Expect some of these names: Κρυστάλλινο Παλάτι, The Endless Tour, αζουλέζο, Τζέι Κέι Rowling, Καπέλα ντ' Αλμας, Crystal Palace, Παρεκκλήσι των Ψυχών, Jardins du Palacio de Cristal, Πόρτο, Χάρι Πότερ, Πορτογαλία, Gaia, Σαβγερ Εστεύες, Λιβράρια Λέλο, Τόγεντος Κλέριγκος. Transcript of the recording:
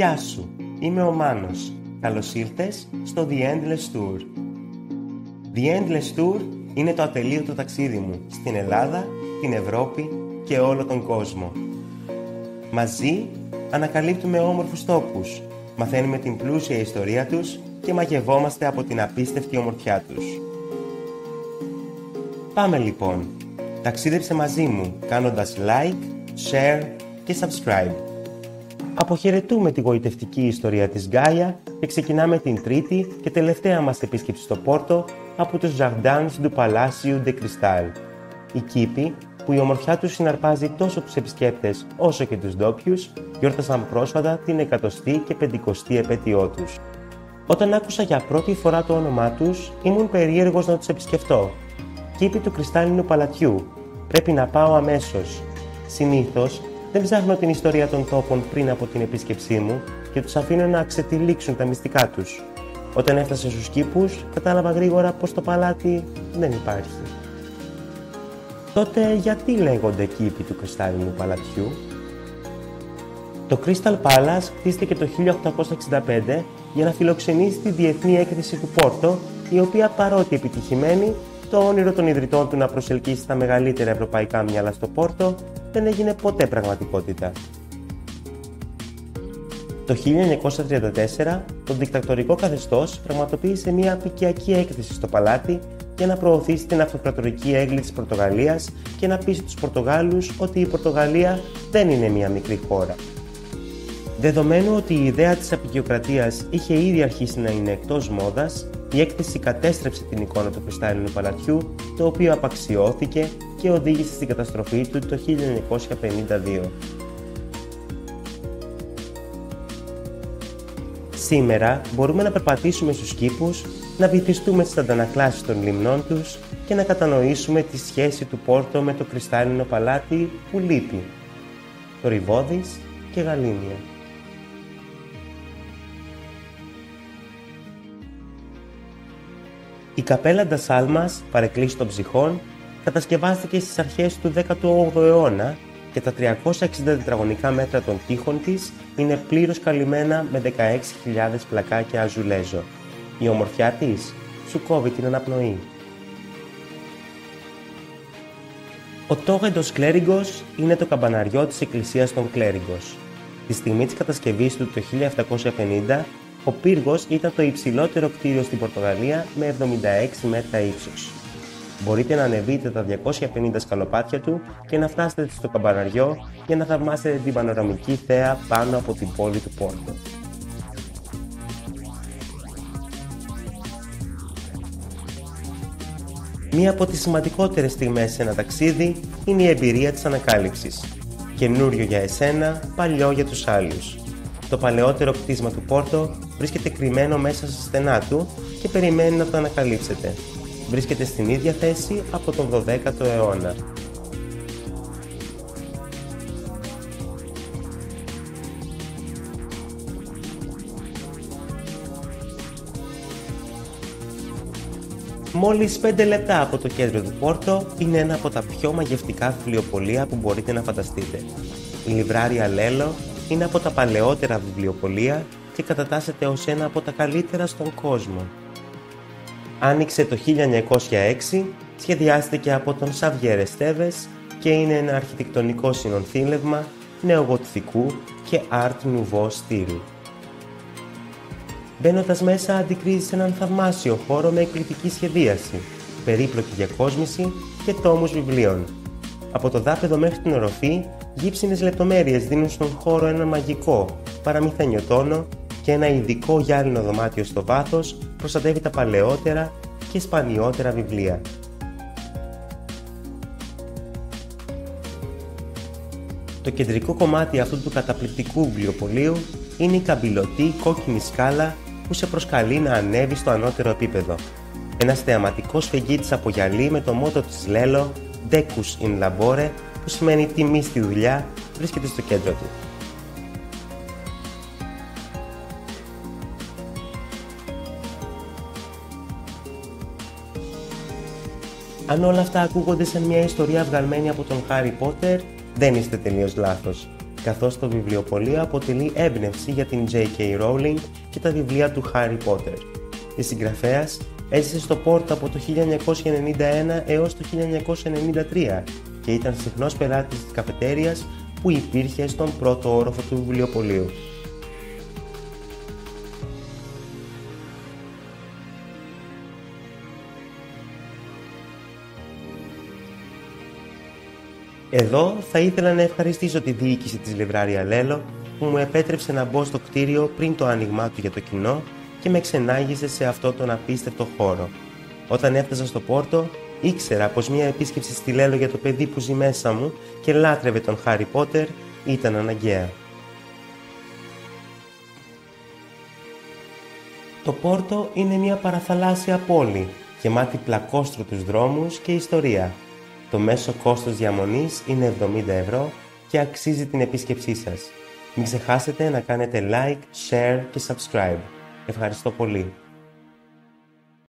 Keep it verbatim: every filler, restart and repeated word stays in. Γεια σου, είμαι ο Μάνος. Καλώς ήρθες στο The Endless Tour. The Endless Tour είναι το ατελείωτο ταξίδι μου στην Ελλάδα, την Ευρώπη και όλο τον κόσμο. Μαζί ανακαλύπτουμε όμορφους τόπους, μαθαίνουμε την πλούσια ιστορία τους και μαγευόμαστε από την απίστευτη ομορφιά τους. Πάμε λοιπόν. Ταξίδεψε μαζί μου κάνοντας like, share και subscribe. Αποχαιρετούμε τη γοητευτική ιστορία της Gaia και ξεκινάμε την τρίτη και τελευταία μας επίσκεψη στο Πόρτο από τους Jardins du Palacio de Cristal. Οι κήποι, που η ομορφιά τους συναρπάζει τόσο τους επισκέπτες όσο και τους ντόπιους, γιόρτασαν πρόσφατα την εκατοστή και πεντηκοστή επέτειό τους. Όταν άκουσα για πρώτη φορά το όνομά τους, ήμουν περίεργος να τους επισκεφτώ. Κήποι του Κρυστάλλινου Παλατιού. Πρέπει να πάω αμέσως. Συνήθως, δεν ψάχνω την ιστορία των τόπων πριν από την επίσκεψή μου και τους αφήνω να ξετυλίξουν τα μυστικά τους. Όταν έφτασα στους κήπους, κατάλαβα γρήγορα πως το παλάτι δεν υπάρχει. Τότε γιατί λέγονται κήποι του Κρυστάλλινου Παλατιού? Το Crystal Palace χτίστηκε το χίλια οκτακόσια εξήντα πέντε για να φιλοξενήσει τη διεθνή έκθεση του Πόρτο, η οποία παρότι επιτυχημένη, το όνειρο των ιδρυτών του να προσελκύσει τα μεγαλύτερα ευρωπαϊκά μυαλά στο Πόρτο δεν έγινε ποτέ πραγματικότητα. Το χίλια εννιακόσια τριάντα τέσσερα, το δικτατορικό καθεστώς πραγματοποίησε μια απικιακή έκθεση στο παλάτι για να προωθήσει την αυτοκρατορική έγκλη της Πορτογαλίας και να πείσει τους Πορτογάλους ότι η Πορτογαλία δεν είναι μια μικρή χώρα. Δεδομένου ότι η ιδέα της αποικιοκρατίας είχε ήδη αρχίσει να είναι εκτός μόδας, η έκθεση κατέστρεψε την εικόνα του Κρυστάλλινου Παλατιού, το οποίο απαξιώθηκε και οδήγησε στην καταστροφή του το χίλια εννιακόσια πενήντα δύο. Σήμερα μπορούμε να περπατήσουμε στους κήπους, να βυθιστούμε στις αντανακλάσεις των λιμνών τους και να κατανοήσουμε τη σχέση του Πόρτο με το Κρυστάλλινο Παλάτι που λείπει, το Ριβώδης και Γαλήνια. Η Καπέλα ντ' Αλμας, παρεκκλήσης των ψυχών, κατασκευάστηκε στις αρχές του δέκατου όγδοου αιώνα και τα τριακόσια εξήντα τετραγωνικά μέτρα των τοίχων της είναι πλήρως καλυμμένα με δεκαέξι χιλιάδες πλακάκια αζουλέζο. Η ομορφιά της σου κόβει την αναπνοή. Ο Τόγεντος Κλέριγκος είναι το καμπαναριό της εκκλησίας των Κλέριγκος. Τη στιγμή της κατασκευής του το χίλια επτακόσια πενήντα, ο πύργος ήταν το υψηλότερο κτίριο στην Πορτογαλία με εβδομήντα έξι μέτρα ύψος. Μπορείτε να ανεβείτε τα διακόσια πενήντα σκαλοπάτια του και να φτάσετε στο καμπαναριό για να θαυμάσετε την πανοραμική θέα πάνω από την πόλη του Πόρτο. Μία από τις σημαντικότερες στιγμές σε ένα ταξίδι είναι η εμπειρία της ανακάλυψης. Καινούριο για εσένα, παλιό για τους άλλους. Το παλαιότερο κτίσμα του Πόρτο βρίσκεται κρυμμένο μέσα στα στενά του και περιμένει να το ανακαλύψετε. Βρίσκεται στην ίδια θέση από τον δωδέκατο αιώνα. Μόλις πέντε λεπτά από το κέντρο του Πόρτο είναι ένα από τα πιο μαγευτικά βιβλιοπωλεία που μπορείτε να φανταστείτε. Η Λιβράρια Λέλο είναι από τα παλαιότερα βιβλιοπωλεία και κατατάσσεται ως ένα από τα καλύτερα στον κόσμο. Άνοιξε το χίλια εννιακόσια έξι, σχεδιάστηκε από τον Σαβγερ Εστεύες και είναι ένα αρχιτεκτονικό συνονθήλευμα νεογοτθικού και Art Nouveau στυλ. Μπαίνοντας μέσα αντικρίζεις έναν θαυμάσιο χώρο με εκπληκτική σχεδίαση, περίπλοκη διακόσμηση και τόμους βιβλίων. Από το δάπεδο μέχρι την οροφή, γύψινες λεπτομέρειες δίνουν στον χώρο ένα μαγικό, παραμυθένιο τόνο και ένα ειδικό γυάλινο δωμάτιο στο βάθος προστατεύει τα παλαιότερα και σπανιότερα βιβλία. Το κεντρικό κομμάτι αυτού του καταπληκτικού βιβλιοπωλείου είναι η καμπυλωτή κόκκινη σκάλα που σε προσκαλεί να ανέβει στο ανώτερο επίπεδο. Ένα θεαματικό σφεγγί της από γυαλί με το μότο της Λέλο «Decus in labore», που σημαίνει τιμή στη δουλειά, βρίσκεται στο κέντρο του. Αν όλα αυτά ακούγονται σαν μια ιστορία βγαλμένη από τον Χάρι Πότερ, δεν είστε τελείως λάθος. καθώς το βιβλιοπωλείο αποτελεί έμπνευση για την Τζέι Κέι Rowling και τα βιβλία του Χάρι Πότερ. Η συγγραφέας έζησε στο Πόρτο από το χίλια εννιακόσια ενενήντα ένα έως το χίλια εννιακόσια ενενήντα τρία και ήταν συχνός πελάτης της καφετέριας που υπήρχε στον πρώτο όροφο του βιβλιοπωλείου. Εδώ θα ήθελα να ευχαριστήσω τη διοίκηση της Λιβράρια Λέλο που μου επέτρεψε να μπω στο κτίριο πριν το άνοιγμά του για το κοινό και με ξενάγησε σε αυτό τον απίστευτο χώρο. Όταν έφτασα στο Πόρτο, ήξερα πως μια επίσκεψη στη Λέλο για το παιδί που ζει μέσα μου και λάτρευε τον Χάρι Πότερ ήταν αναγκαία. Το Πόρτο είναι μια παραθαλάσσια πόλη, γεμάτη πλακόστρωτους δρόμους και ιστορία. Το μέσο κόστος διαμονής είναι εβδομήντα ευρώ και αξίζει την επίσκεψή σας. Μην ξεχάσετε να κάνετε like, share και subscribe. Ευχαριστώ πολύ.